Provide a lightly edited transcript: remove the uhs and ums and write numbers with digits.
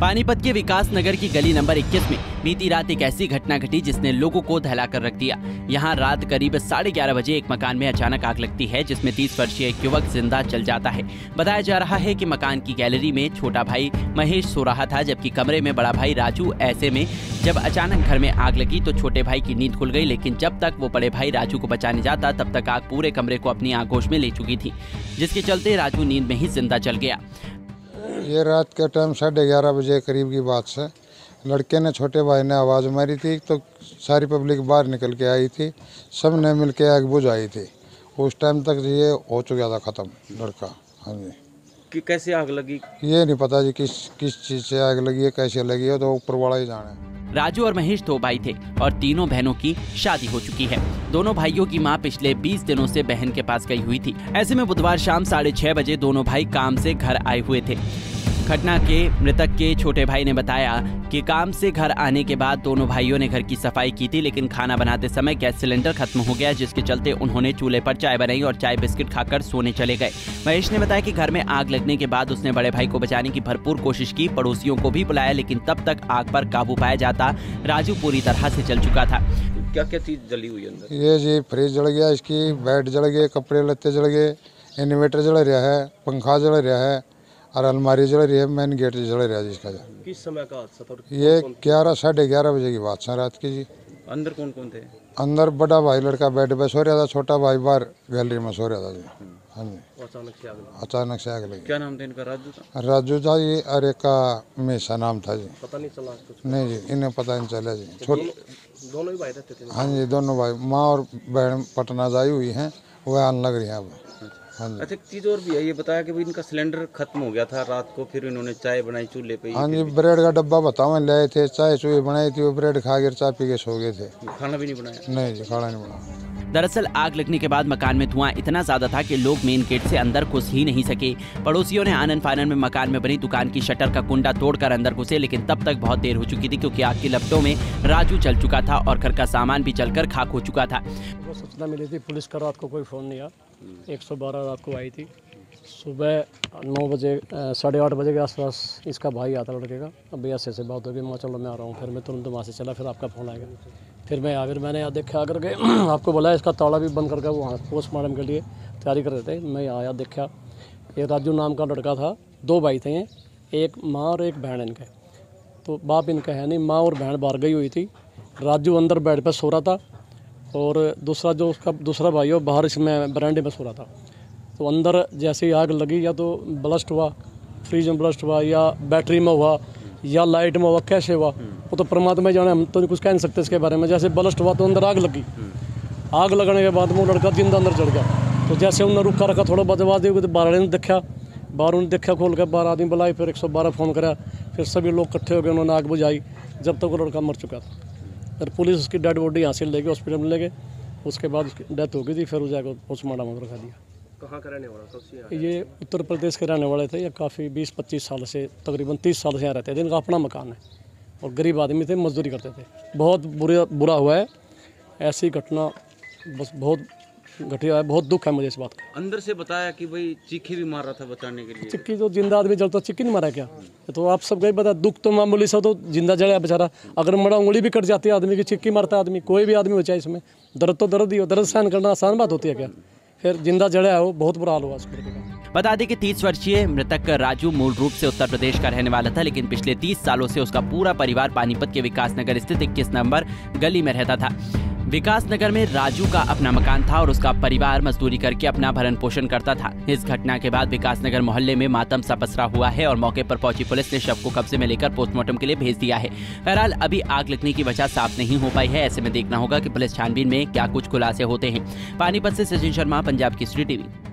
पानीपत के विकास नगर की गली नंबर 21 में बीती रात एक ऐसी घटना घटी जिसने लोगों को दहला कर रख दिया। यहाँ रात करीब 11:30 बजे एक मकान में अचानक आग लगती है जिसमें 30 वर्षीय एक युवक जिंदा जल जाता है। बताया जा रहा है कि मकान की गैलरी में छोटा भाई महेश सो रहा था जबकि कमरे में बड़ा भाई राजू। ऐसे में जब अचानक घर में आग लगी तो छोटे भाई की नींद खुल गई, लेकिन जब तक वो बड़े भाई राजू को बचाने जाता तब तक आग पूरे कमरे को अपनी आगोश में ले चुकी थी, जिसके चलते राजू नींद में ही जिंदा जल गया। ये रात के टाइम 11:30 बजे करीब की बात है। लड़के ने छोटे भाई ने आवाज़ मारी थी तो सारी पब्लिक बाहर निकल के आई थी, सब ने मिल के आग बुझाई थी। उस टाइम तक ये हो चुका था ख़त्म लड़का। हाँ जी, कि कैसे आग लगी ये नहीं पता जी, किस चीज़ से आग लगी है, कैसे लगी है तो ऊपर वाला ही जाने। राजू और महेश 2 भाई थे और तीनों बहनों की शादी हो चुकी है। दोनों भाइयों की मां पिछले 20 दिनों से बहन के पास गई हुई थी। ऐसे में बुधवार शाम 6:30 बजे दोनों भाई काम से घर आए हुए थे। घटना के मृतक के छोटे भाई ने बताया कि काम से घर आने के बाद दोनों भाइयों ने घर की सफाई की थी, लेकिन खाना बनाते समय गैस सिलेंडर खत्म हो गया, जिसके चलते उन्होंने चूल्हे पर चाय बनाई और चाय बिस्किट खाकर सोने चले गए। महेश ने बताया कि घर में आग लगने के बाद उसने बड़े भाई को बचाने की भरपूर कोशिश की, पड़ोसियों को भी बुलाया, लेकिन तब तक आग पर काबू पाया जाता राजू पूरी तरह से जल चुका था। क्या क्या चीज जली हुई अंदर? ये जी फ्रिज जल गया, इसकी बेड जल गए, कपड़े लत्ते जल गए, इन्वर्टर जल रहा है, पंखा जल रहा है और अलमारी जल रही है, मेन गेट जल रहा है जिसका। किस समय का हादसा था? ये 11:30-11:30 बजे की बात है रात की जी। अंदर कौन कौन थे? अंदर बड़ा भाई लड़का बेड पे सो रहा था, छोटा भाई बाहर गैलरी में सो रहा था जी। हाँ जी, अचानक से आग लगी। क्या नाम था इनका? राजू था। राजू था जी और एक का महेश नाम था जी। पता नहीं चला नहीं जी, इन्हें पता नहीं चला जी। दोनों ही भाई रहते? हाँ जी, दोनों भाई, माँ और बहन पटना जाई हुई है, वह आन लग रही है अब। अच्छा, एक चीज़ और भी है, ये बताया कि इनका सिलेंडर खत्म हो गया था रात को, फिर इन्होंने चाय बनाई चूल्हे पे। हाँ जी, ब्रेड का डब्बा बताओ लाए थे, चाय चूहे बनाई थी, वो ब्रेड खा के चाय पी के सो गए थे। खाना भी नहीं बनाया? नहीं जी, खाना नहीं बनाया। दरअसल आग लगने के बाद मकान में धुआं इतना ज्यादा था कि लोग मेन गेट से अंदर घुस ही नहीं सके। पड़ोसियों ने आनन फानन में मकान में बनी दुकान की शटर का कुंडा तोड़कर अंदर घुसे, लेकिन तब तक बहुत देर हो चुकी थी क्योंकि आग की लपटों में राजू जल चुका था और घर का सामान भी जलकर खाक हो चुका था। सूचना मिली थी पुलिस का, रात को कोई फोन नहीं आया। 112 रात को आई थी, सुबह 9 बजे 8:30 बजे के आसपास इसका भाई आता लड़के का। अब भैया से बात हो गई, मैं चलो मैं आ रहा हूँ। फिर मैं तुरंत वहाँ से चला, फिर आपका फ़ोन आएगा, फिर मैं आया, मैंने यहाँ देखा करके आपको बोला। इसका ताला भी बंद करके वहाँ पोस्टमार्टम के लिए तैयारी कर रहे थे। मैं आया, देखा ये राजू नाम का लड़का था। 2 भाई थे, एक माँ और एक बहन इनके। तो बाप इनका है नहीं, माँ और बहन बाहर गई हुई थी। राजू अंदर बेड पर सो रहा था और दूसरा जो उसका दूसरा भाई हो बाहर इसमें बरामदे में सो रहा था। तो अंदर जैसे ही आग लगी, या तो ब्लास्ट हुआ, फ्रिज में ब्लास्ट हुआ, या बैटरी में हुआ, या लाइट में हुआ, कैसे हुआ वो तो परमात्मा जाने, हम तो कुछ कह नहीं सकते इसके बारे में। जैसे ब्लास्ट हुआ तो अंदर आग लगी, आग लगने के बाद वो लड़का जिंदा अंदर चढ़ गया। तो जैसे उन्होंने रुका रखा, थोड़ा बदबाद हुई तो बाहर ने देखा, बाहर उन्हें देखा, खोल कर 12 आदमी बुलाए, फिर 112 फ़ोन करा, फिर सभी लोग इकट्ठे हो गए, उन्होंने आग बुझाई। जब तक वो लड़का मर चुका था, फिर पुलिस उसकी डेड बॉडी यहाँ से ले गई, हॉस्पिटल में ले गए। उसके बाद उसकी डेथ हो गई थी, फिर जाकर पोस्टमार्टम रखा दिया। कहाँ का रहने वाला था? ये उत्तर प्रदेश के रहने वाले थे। ये काफ़ी 20-25 साल से, तकरीबन 30 साल से यहाँ रहते थे। इनका अपना मकान है और गरीब आदमी थे, मजदूरी करते थे। बहुत बुरा हुआ है, ऐसी घटना बस बहुत घटिया है, बहुत दुख है मुझे इस बात का। अंदर से बताया कि भाई चीखी भी मार रहा था बचाने के लिए। चिक्की जो जिंदा आदमी जलता, चिक्की नहीं मारा क्या? तो आप सब गए बता, दुख तो मामूली सा, तो जिंदा जला बेचारा, अगर मरा उंगली भी कट जाती है आदमी की, चिक्की मारता आदमी, कोई भी आदमी हो चाहे। इसमें दर्द तो दर्द ही हो, दर्द सहन करना आसान बात होती है क्या? फिर जिंदा जला है वो, बहुत बुरा हाल हुआ उसका। बता दें कि 30 वर्षीय मृतक राजू मूल रूप से उत्तर प्रदेश का रहने वाला था, लेकिन पिछले 30 सालों से उसका पूरा परिवार पानीपत के विकास नगर स्थित 21 नंबर गली में रहता था। विकास नगर में राजू का अपना मकान था और उसका परिवार मजदूरी करके अपना भरण पोषण करता था। इस घटना के बाद विकास नगर मोहल्ले में मातम सा पसरा हुआ है और मौके पर पहुंची पुलिस ने शव को कब्जे में लेकर पोस्टमार्टम के लिए भेज दिया है। बहरहाल अभी आग लगने की वजह साफ नहीं हो पाई है, ऐसे में देखना होगा कि पुलिस छानबीन में क्या कुछ खुलासे होते हैं। पानीपत से सचिन शर्मा, पंजाब की श्री टीवी।